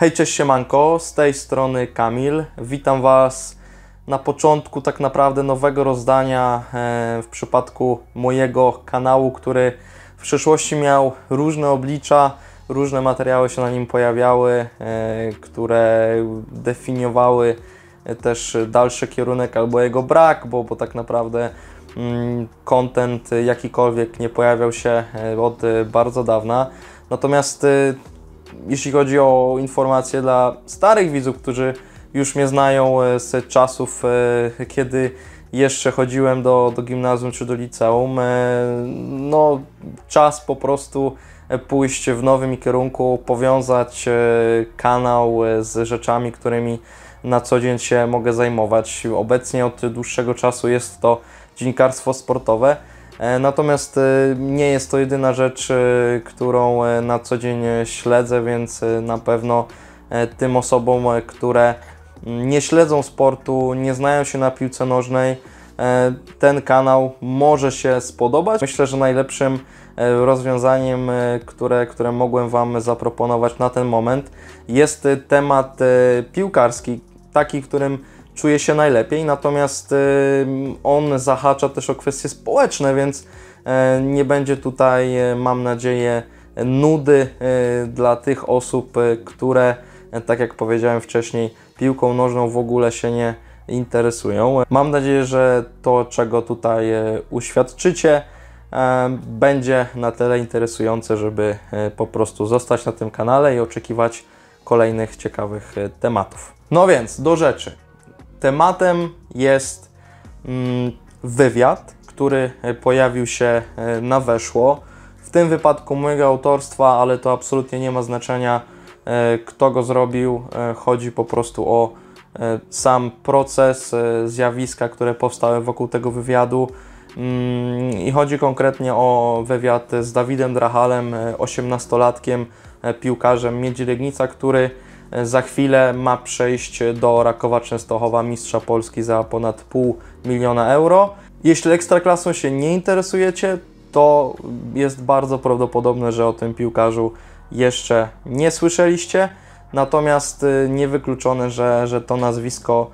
Hej, cześć, siemanko, z tej strony Kamil. Witam Was na początku tak naprawdę nowego rozdania w przypadku mojego kanału, który w przeszłości miał różne oblicza, różne materiały się na nim pojawiały, które definiowały też dalszy kierunek albo jego brak, bo tak naprawdę content jakikolwiek nie pojawiał się od bardzo dawna. Natomiast jeśli chodzi o informacje dla starych widzów, którzy już mnie znają z czasów, kiedy jeszcze chodziłem do gimnazjum czy do liceum, no czas po prostu pójść w nowym kierunku, powiązać kanał z rzeczami, którymi na co dzień się mogę zajmować. Obecnie od dłuższego czasu jest to dziennikarstwo sportowe. Natomiast nie jest to jedyna rzecz, którą na co dzień śledzę, więc na pewno tym osobom, które nie śledzą sportu, nie znają się na piłce nożnej, ten kanał może się spodobać. Myślę, że najlepszym rozwiązaniem, które mogłem Wam zaproponować na ten moment, jest temat piłkarski, taki, w którym czuję się najlepiej, natomiast on zahacza też o kwestie społeczne, więc nie będzie tutaj, mam nadzieję, nudy dla tych osób, które, tak jak powiedziałem wcześniej, piłką nożną w ogóle się nie interesują. Mam nadzieję, że to, czego tutaj uświadczycie, będzie na tyle interesujące, żeby po prostu zostać na tym kanale i oczekiwać kolejnych ciekawych tematów. No więc, do rzeczy. Tematem jest wywiad, który pojawił się na Weszło. W tym wypadku mojego autorstwa, ale to absolutnie nie ma znaczenia, kto go zrobił. Chodzi po prostu o sam proces, zjawiska, które powstały wokół tego wywiadu. I chodzi konkretnie o wywiad z Dawidem Drachalem, 18-latkiem, piłkarzem Miedzi Legnica, który za chwilę ma przejść do Rakowa Częstochowa, mistrza Polski, za ponad $500 000. Jeśli Ekstraklasą się nie interesujecie, to jest bardzo prawdopodobne, że o tym piłkarzu jeszcze nie słyszeliście. Natomiast niewykluczone, że to nazwisko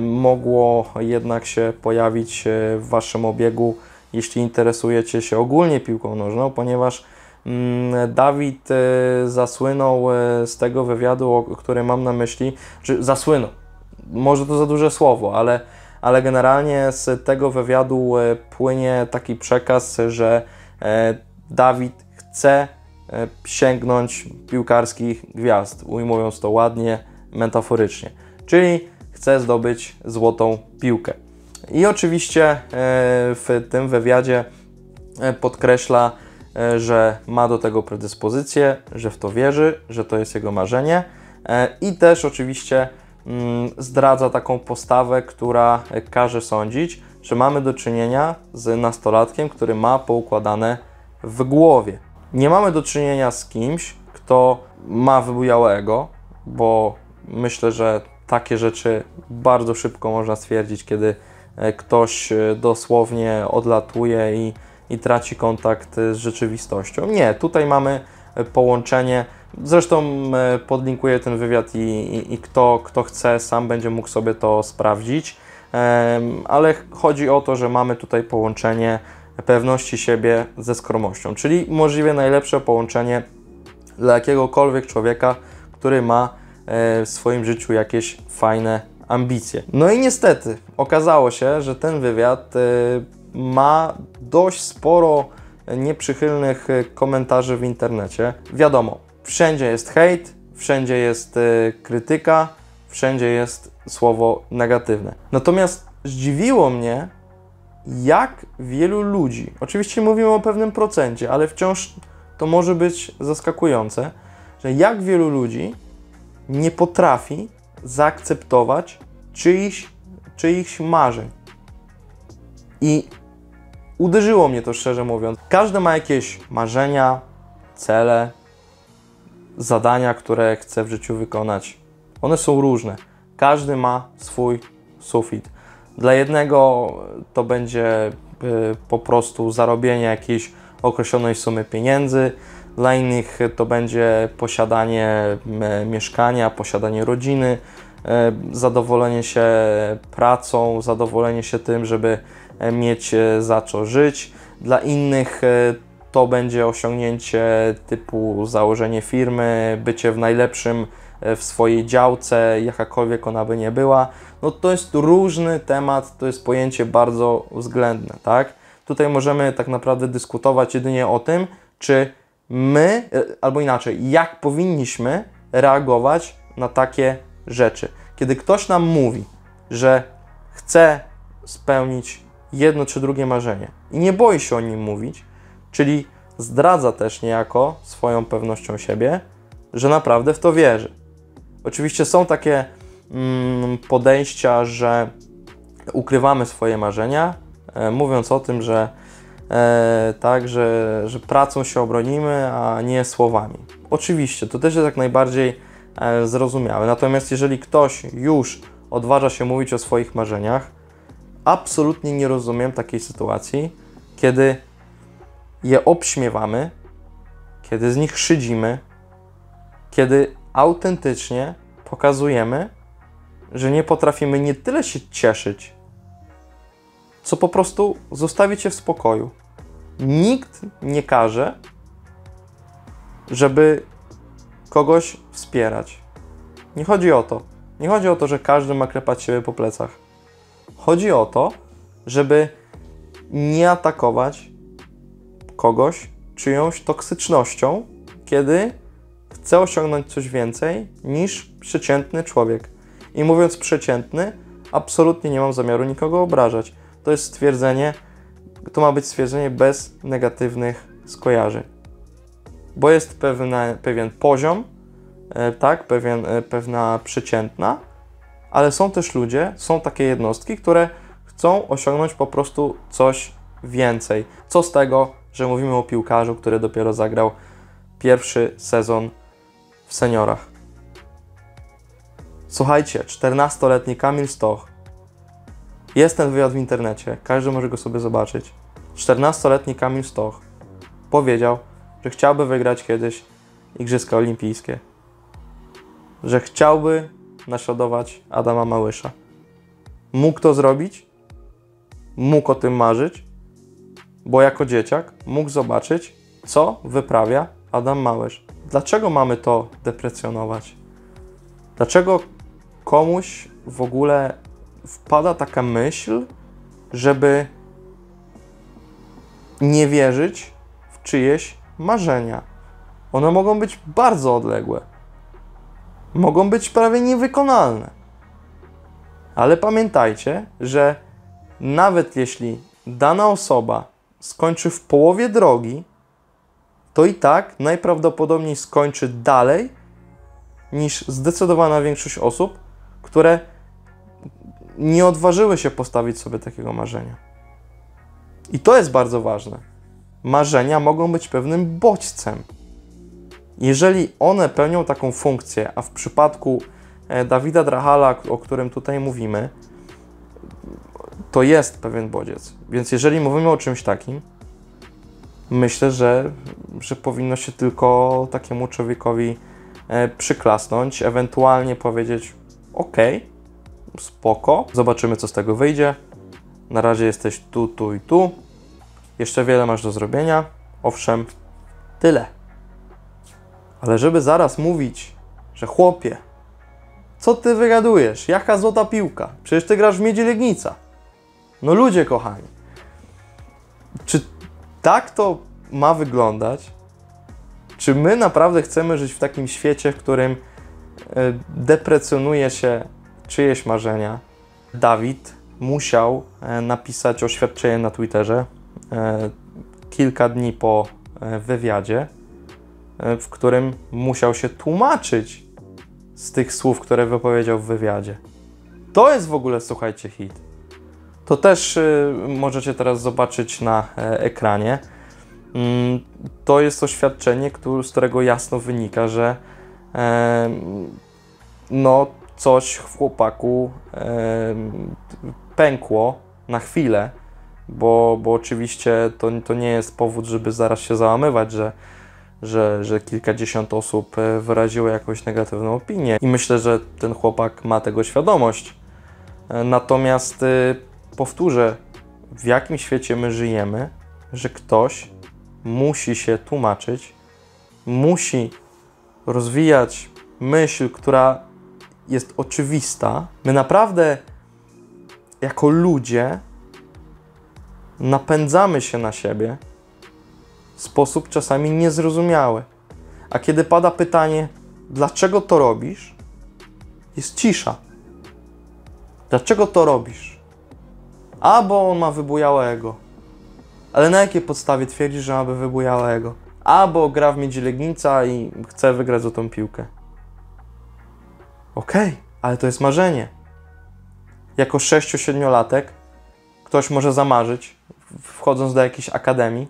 mogło jednak się pojawić w Waszym obiegu, jeśli interesujecie się ogólnie piłką nożną, ponieważ Dawid zasłynął z tego wywiadu, który mam na myśli, czy zasłynął, może to za duże słowo, ale generalnie z tego wywiadu płynie taki przekaz, że Dawid chce sięgnąć piłkarskich gwiazd, ujmując to ładnie, metaforycznie, czyli chce zdobyć złotą piłkę. I oczywiście w tym wywiadzie podkreśla, że ma do tego predyspozycję, że w to wierzy, że to jest jego marzenie i też oczywiście zdradza taką postawę, która każe sądzić, że mamy do czynienia z nastolatkiem, który ma poukładane w głowie. Nie mamy do czynienia z kimś, kto ma wybujałe ego, bo myślę, że takie rzeczy bardzo szybko można stwierdzić, kiedy ktoś dosłownie odlatuje i traci kontakt z rzeczywistością. Nie, tutaj mamy połączenie, zresztą podlinkuję ten wywiad i kto chce, sam będzie mógł sobie to sprawdzić, ale chodzi o to, że mamy tutaj połączenie pewności siebie ze skromnością, czyli możliwie najlepsze połączenie dla jakiegokolwiek człowieka, który ma w swoim życiu jakieś fajne ambicje. No i niestety okazało się, że ten wywiad ma dość sporo nieprzychylnych komentarzy w internecie. Wiadomo, wszędzie jest hejt, wszędzie jest krytyka, wszędzie jest słowo negatywne. Natomiast zdziwiło mnie, jak wielu ludzi, oczywiście mówimy o pewnym procencie, ale wciąż to może być zaskakujące, że jak wielu ludzi nie potrafi zaakceptować czyichś marzeń. I uderzyło mnie to, szczerze mówiąc. Każdy ma jakieś marzenia, cele, zadania, które chce w życiu wykonać. One są różne. Każdy ma swój sufit. Dla jednego to będzie po prostu zarobienie jakiejś określonej sumy pieniędzy, Dla innych to będzie posiadanie mieszkania, posiadanie rodziny, zadowolenie się pracą, zadowolenie się tym, żeby mieć za co żyć. Dla innych to będzie osiągnięcie typu założenie firmy, bycie w najlepszym w swojej działce, jakakolwiek ona by nie była. No to jest różny temat, to jest pojęcie bardzo względne, tak? Tutaj możemy tak naprawdę dyskutować jedynie o tym, czy my, albo inaczej, jak powinniśmy reagować na takie rzeczy. Kiedy ktoś nam mówi, że chce spełnić jedno czy drugie marzenie i nie boi się o nim mówić, czyli zdradza też niejako swoją pewnością siebie, że naprawdę w to wierzy. Oczywiście są takie podejścia, że ukrywamy swoje marzenia, mówiąc o tym, że że pracą się obronimy, a nie słowami. Oczywiście, to też jest jak najbardziej zrozumiałe. Natomiast jeżeli ktoś już odważa się mówić o swoich marzeniach, absolutnie nie rozumiem takiej sytuacji, kiedy je obśmiewamy, kiedy z nich szydzimy, kiedy autentycznie pokazujemy, że nie potrafimy nie tyle się cieszyć, co po prostu zostawić je w spokoju. Nikt nie każe, żeby kogoś wspierać. Nie chodzi o to. Nie chodzi o to, że każdy ma klepać siebie po plecach. Chodzi o to, żeby nie atakować kogoś czyjąś toksycznością, kiedy chce osiągnąć coś więcej niż przeciętny człowiek. I mówiąc przeciętny, absolutnie nie mam zamiaru nikogo obrażać. To jest stwierdzenie, to ma być stwierdzenie bez negatywnych skojarzeń. Bo jest pewien poziom, tak, pewna przeciętna, ale są też ludzie, są takie jednostki, które chcą osiągnąć po prostu coś więcej. Co z tego, że mówimy o piłkarzu, który dopiero zagrał pierwszy sezon w seniorach. Słuchajcie, 14-letni Kamil Stoch. Jest ten wywiad w internecie, każdy może go sobie zobaczyć. 14-letni Kamil Stoch powiedział, że chciałby wygrać kiedyś Igrzyska Olimpijskie. Że chciałby naśladować Adama Małysza. Mógł to zrobić, mógł o tym marzyć, bo jako dzieciak mógł zobaczyć, co wyprawia Adam Małysz. Dlaczego mamy to deprecjonować? Dlaczego komuś w ogóle wpada taka myśl, żeby nie wierzyć w czyjeś marzenia? One mogą być bardzo odległe. Mogą być prawie niewykonalne. Ale pamiętajcie, że nawet jeśli dana osoba skończy w połowie drogi, to i tak najprawdopodobniej skończy dalej niż zdecydowana większość osób, które nie odważyły się postawić sobie takiego marzenia. I to jest bardzo ważne. Marzenia mogą być pewnym bodźcem. Jeżeli one pełnią taką funkcję, a w przypadku Dawida Drachala, o którym tutaj mówimy, to jest pewien bodziec. Więc jeżeli mówimy o czymś takim, myślę, że powinno się tylko takiemu człowiekowi przyklasnąć, ewentualnie powiedzieć ok, spoko, zobaczymy, co z tego wyjdzie. Na razie jesteś tu, tu i tu. Jeszcze wiele masz do zrobienia. Owszem, tyle. Ale żeby zaraz mówić, że chłopie, co ty wygadujesz? Jaka złota piłka? Przecież ty grasz w Miedzi Legnica. No ludzie kochani. Czy tak to ma wyglądać? Czy my naprawdę chcemy żyć w takim świecie, w którym deprecjonuje się czyjeś marzenia? Dawid musiał napisać oświadczenie na Twitterze kilka dni po wywiadzie, w którym musiał się tłumaczyć z tych słów, które wypowiedział w wywiadzie. To jest w ogóle, słuchajcie, hit. To też możecie teraz zobaczyć na ekranie. To jest oświadczenie, z którego jasno wynika, że no coś w chłopaku pękło na chwilę, bo oczywiście to nie jest powód, żeby zaraz się załamywać, że że kilkadziesiąt osób wyraziło jakąś negatywną opinię i myślę, że ten chłopak ma tego świadomość. Natomiast powtórzę, w jakim świecie my żyjemy, że ktoś musi się tłumaczyć, musi rozwijać myśl, która jest oczywista. My naprawdę jako ludzie napędzamy się na siebie w sposób czasami niezrozumiały. A kiedy pada pytanie, dlaczego to robisz, jest cisza. Dlaczego to robisz? A, bo on ma wybujałe ego. Ale na jakiej podstawie twierdzi, że ma wybujałe ego? A, bo gra w Miedzi Legnica i chce wygrać Złotą Piłkę. Okej, ale to jest marzenie. Jako 6-7-latek ktoś może zamarzyć, wchodząc do jakiejś akademii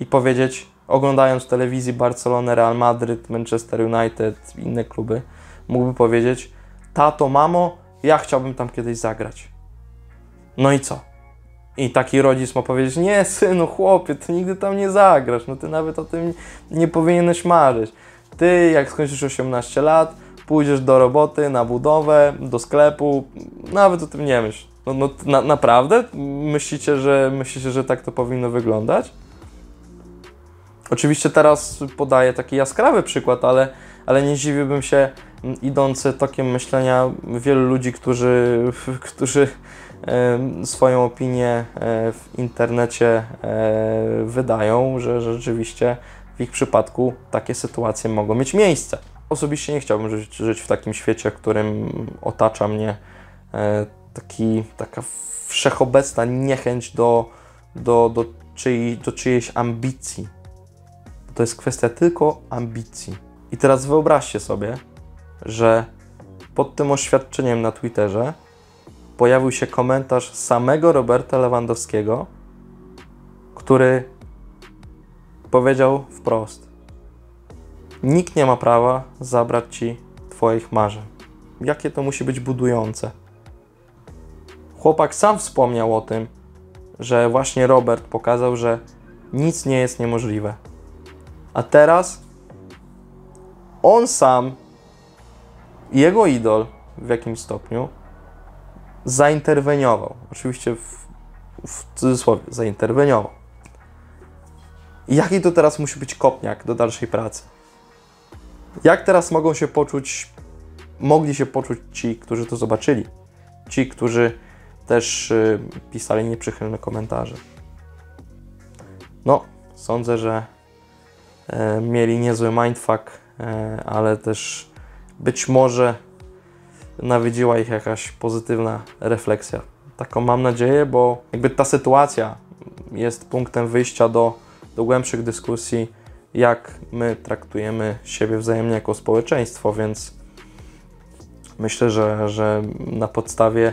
i powiedzieć, oglądając w telewizji Barcelonę, Real Madryt, Manchester United, inne kluby, mógłby powiedzieć, tato, mamo, ja chciałbym tam kiedyś zagrać. No i co? I taki rodzic ma powiedzieć, nie synu, chłopie, ty nigdy tam nie zagrasz, no ty nawet o tym nie powinieneś marzyć. Ty, jak skończysz 18 lat, pójdziesz do roboty, na budowę, do sklepu, nawet o tym nie myśl. Naprawdę? Myślicie, że tak to powinno wyglądać? Oczywiście teraz podaję taki jaskrawy przykład, ale nie zdziwiłbym się, idący tokiem myślenia wielu ludzi, którzy swoją opinię w internecie wydają, że rzeczywiście w ich przypadku takie sytuacje mogą mieć miejsce. Osobiście nie chciałbym żyć w takim świecie, w którym otacza mnie taka wszechobecna niechęć do czyjejś ambicji. To jest kwestia tylko ambicji. I teraz wyobraźcie sobie, że pod tym oświadczeniem na Twitterze pojawił się komentarz samego Roberta Lewandowskiego, który powiedział wprost: nikt nie ma prawa zabrać ci twoich marzeń. Jakie to musi być budujące? Chłopak sam wspomniał o tym, że właśnie Robert pokazał, że nic nie jest niemożliwe. A teraz on sam, jego idol w jakimś stopniu, zainterweniował. Oczywiście w cudzysłowie, zainterweniował. I jaki to teraz musi być kopniak do dalszej pracy? Jak teraz mogli się poczuć ci, którzy to zobaczyli? Ci, którzy też pisali nieprzychylne komentarze. No, sądzę, że mieli niezły mindfuck, ale też być może nawiedziła ich jakaś pozytywna refleksja. Taką mam nadzieję, bo jakby ta sytuacja jest punktem wyjścia do głębszych dyskusji, jak my traktujemy siebie wzajemnie jako społeczeństwo, więc myślę, że na podstawie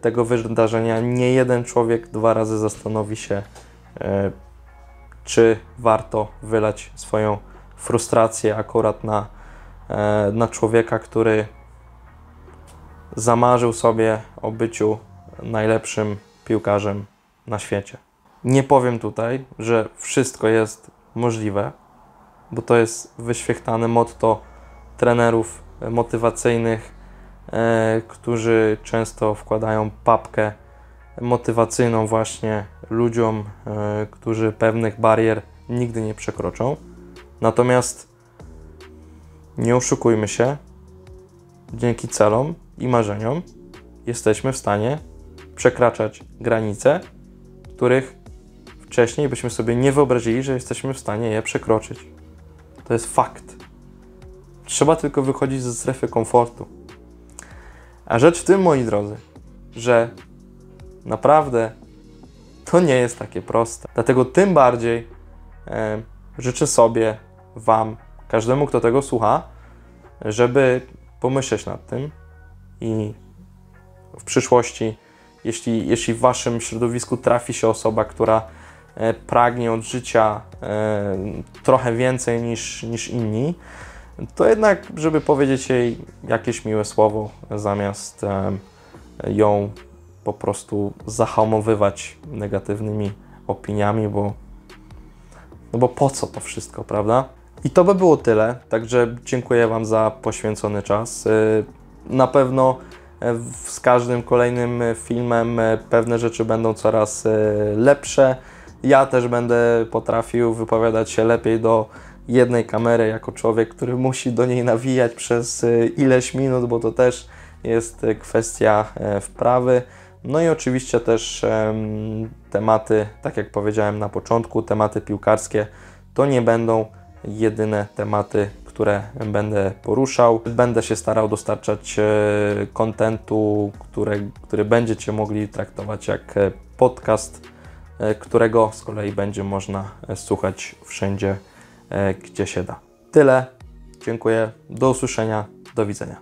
tego wydarzenia nie jeden człowiek 2 razy zastanowi się, czy warto wylać swoją frustrację akurat na człowieka, który zamarzył sobie o byciu najlepszym piłkarzem na świecie. Nie powiem tutaj, że wszystko jest możliwe, bo to jest wyświechtane motto trenerów motywacyjnych, którzy często wkładają papkę motywacyjną właśnie ludziom, którzy pewnych barier nigdy nie przekroczą. Natomiast nie oszukujmy się, dzięki celom i marzeniom jesteśmy w stanie przekraczać granice, których wcześniej byśmy sobie nie wyobrazili, że jesteśmy w stanie je przekroczyć. To jest fakt. Trzeba tylko wychodzić ze strefy komfortu. A rzecz w tym, moi drodzy, że naprawdę to nie jest takie proste. Dlatego tym bardziej życzę sobie, wam, każdemu, kto tego słucha, żeby pomyśleć nad tym i w przyszłości, jeśli w waszym środowisku trafi się osoba, która pragnie od życia trochę więcej niż inni, to jednak, żeby powiedzieć jej jakieś miłe słowo, zamiast ją po prostu zahamowywać negatywnymi opiniami, bo no bo po co to wszystko, prawda? I to by było tyle, także dziękuję Wam za poświęcony czas. Na pewno z każdym kolejnym filmem pewne rzeczy będą coraz lepsze. Ja też będę potrafił wypowiadać się lepiej do jednej kamery jako człowiek, który musi do niej nawijać przez ileś minut, bo to też jest kwestia wprawy. No i oczywiście też tematy, tak jak powiedziałem na początku, tematy piłkarskie to nie będą jedyne tematy, które będę poruszał. Będę się starał dostarczać kontentu, który będziecie mogli traktować jak podcast, którego z kolei będzie można słuchać wszędzie, gdzie się da. Tyle. Dziękuję. Do usłyszenia. Do widzenia.